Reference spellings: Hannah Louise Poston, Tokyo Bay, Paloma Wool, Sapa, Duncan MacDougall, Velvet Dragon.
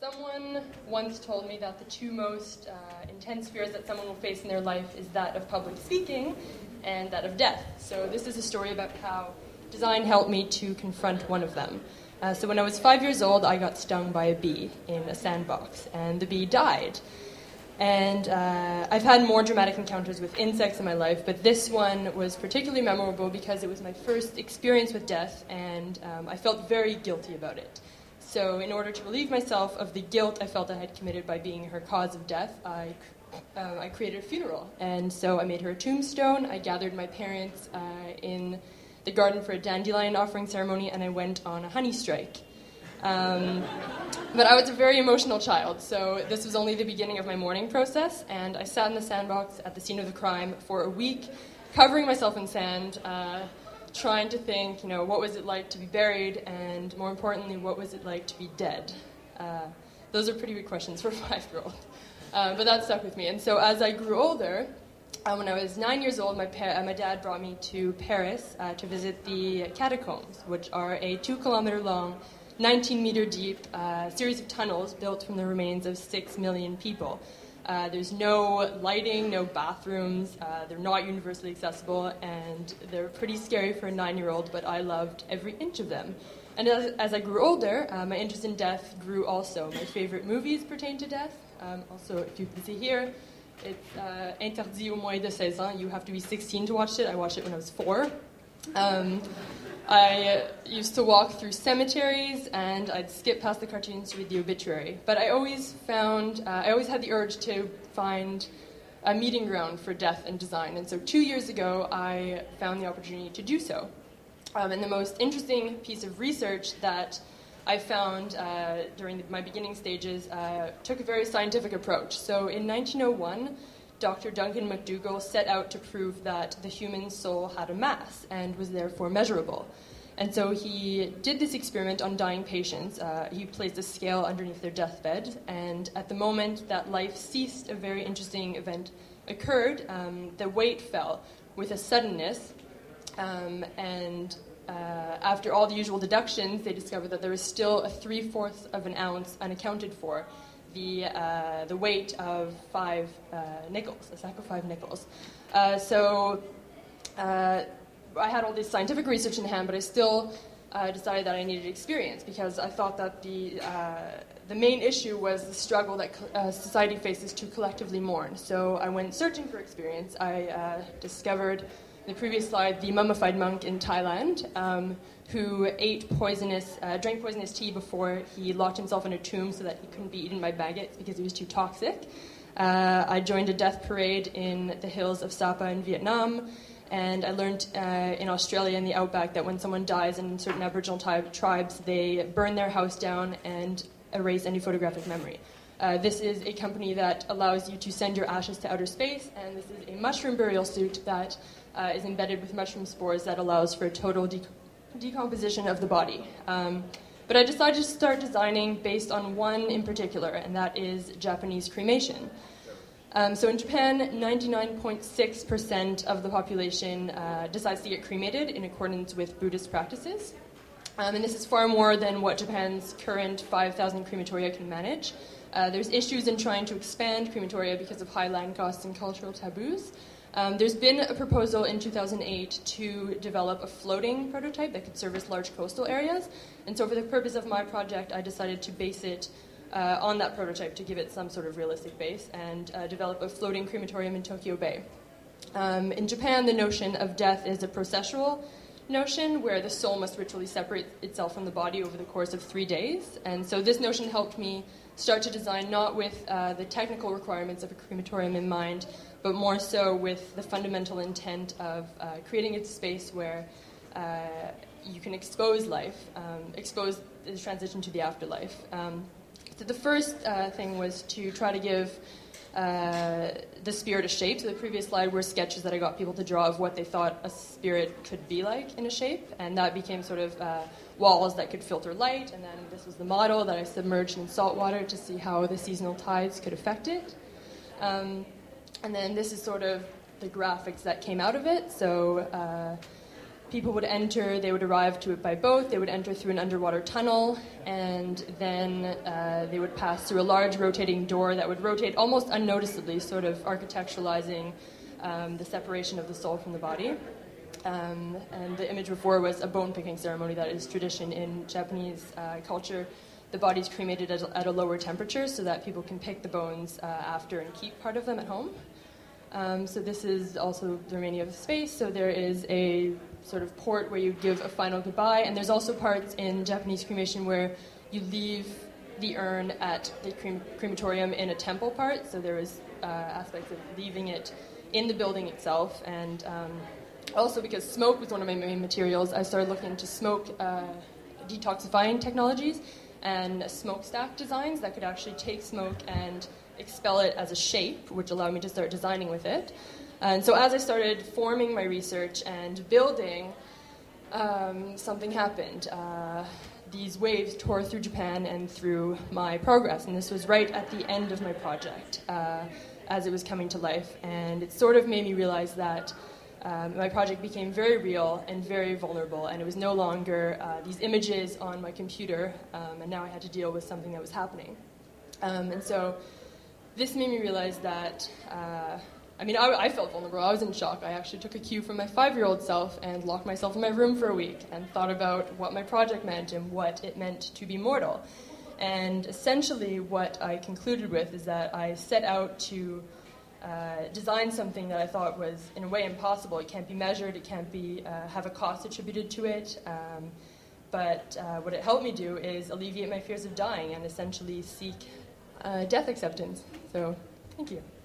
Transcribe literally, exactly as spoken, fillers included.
someone once told me that the two most uh, intense fears that someone will face in their life is that of public speaking and that of death. So this is a story about how design helped me to confront one of them. Uh, so when I was five years old, I got stung by a bee in a sandbox, and the bee died. And uh, I've had more dramatic encounters with insects in my life, but this one was particularly memorable because it was my first experience with death, and um, I felt very guilty about it. So in order to relieve myself of the guilt I felt I had committed by being her cause of death, I, uh, I created a funeral. And so I made her a tombstone, I gathered my parents uh, in the garden for a dandelion offering ceremony, and I went on a honey strike. Um, but I was a very emotional child, so this was only the beginning of my mourning process, and I sat in the sandbox at the scene of the crime for a week, covering myself in sand, uh, trying to think, you know, what was it like to be buried, and more importantly, what was it like to be dead? Uh, those are pretty big questions for a five-year-old, uh, but that stuck with me. And so as I grew older, uh, when I was nine years old, my, pa uh, my dad brought me to Paris uh, to visit the catacombs, which are a two-kilometer-long nineteen meter deep uh, series of tunnels built from the remains of six million people. Uh, there's no lighting, no bathrooms, uh, they're not universally accessible, and they're pretty scary for a nine-year-old, but I loved every inch of them. And as, as I grew older, uh, my interest in death grew also. My favorite movies pertain to death. Um, also, if you can see here, it's uh, interdit au moins de seize ans. You have to be sixteen to watch it. I watched it when I was four. Um, I used to walk through cemeteries, and I'd skip past the cartoons to read the obituary. But I always found, uh, I always had the urge to find a meeting ground for death and design. And so two years ago, I found the opportunity to do so. Um, and the most interesting piece of research that I found uh, during the, my beginning stages uh, took a very scientific approach. So in nineteen oh one, Doctor Duncan MacDougall set out to prove that the human soul had a mass and was therefore measurable. And so he did this experiment on dying patients. Uh, he placed a scale underneath their deathbed, and at the moment that life ceased, a very interesting event occurred. Um, the weight fell with a suddenness, um, and uh, after all the usual deductions, they discovered that there was still a three-fourths of an ounce unaccounted for. The, uh, the weight of five uh, nickels, a sack of five nickels. Uh, so uh, I had all this scientific research in hand, but I still uh, decided that I needed experience, because I thought that the, uh, the main issue was the struggle that uh, society faces to collectively mourn. So I went searching for experience. I uh, discovered, in the previous slide, the mummified monk in Thailand, um, who ate poisonous, uh, drank poisonous tea before he locked himself in a tomb so that he couldn't be eaten by maggots because it was too toxic. Uh, I joined a death parade in the hills of Sapa in Vietnam, and I learned uh, in Australia in the outback that when someone dies in certain Aboriginal tribes, they burn their house down and erase any photographic memory. Uh, this is a company that allows you to send your ashes to outer space, and this is a mushroom burial suit that uh, is embedded with mushroom spores that allows for total de decomposition of the body. Um, but I decided to start designing based on one in particular, and that is Japanese cremation. Um, so in Japan, ninety-nine point six percent of the population uh, decides to get cremated in accordance with Buddhist practices. Um, and this is far more than what Japan's current five thousand crematoria can manage. Uh, there's issues in trying to expand crematoria because of high land costs and cultural taboos. Um, there's been a proposal in two thousand eight to develop a floating prototype that could service large coastal areas. And so for the purpose of my project, I decided to base it uh, on that prototype to give it some sort of realistic base and uh, develop a floating crematorium in Tokyo Bay. Um, in Japan, the notion of death is a processual notion where the soul must ritually separate itself from the body over the course of three days. And so this notion helped me start to design not with uh, the technical requirements of a crematorium in mind, but more so with the fundamental intent of uh, creating a space where uh, you can expose life, um, expose the transition to the afterlife. Um, so the first uh, thing was to try to give Uh, the spirit a shape. So the previous slide were sketches that I got people to draw of what they thought a spirit could be like in a shape, and that became sort of uh, walls that could filter light, and then this was the model that I submerged in salt water to see how the seasonal tides could affect it. Um, and then this is sort of the graphics that came out of it. So uh, people would enter, they would arrive to it by boat, they would enter through an underwater tunnel, and then uh, they would pass through a large rotating door that would rotate almost unnoticeably, sort of architecturalizing um, the separation of the soul from the body. Um, and the image before was a bone-picking ceremony that is tradition in Japanese uh, culture. The body's cremated at, at a lower temperature so that people can pick the bones uh, after and keep part of them at home. Um, so this is also the remaining of the space. So there is a sort of port where you give a final goodbye, and there's also parts in Japanese cremation where you leave the urn at the crem crematorium in a temple part. So there is uh, aspects of leaving it in the building itself, and um, also because smoke was one of my main materials, I started looking into smoke uh, detoxifying technologies and smokestack designs that could actually take smoke and expel it as a shape, which allowed me to start designing with it. And so as I started forming my research and building, um, something happened. Uh, these waves tore through Japan and through my progress, and this was right at the end of my project uh, as it was coming to life, and it sort of made me realize that Um, my project became very real and very vulnerable, and it was no longer uh, these images on my computer, um, and now I had to deal with something that was happening. Um, and so this made me realize that, uh, I mean, I, I felt vulnerable. I was in shock. I actually took a cue from my five-year-old self and locked myself in my room for a week and thought about what my project meant and what it meant to be mortal. And essentially what I concluded with is that I set out to Uh, designed something that I thought was, in a way, impossible. It can't be measured, it can't be, uh, have a cost attributed to it, um, but uh, what it helped me do is alleviate my fears of dying and essentially seek uh, death acceptance. So, thank you.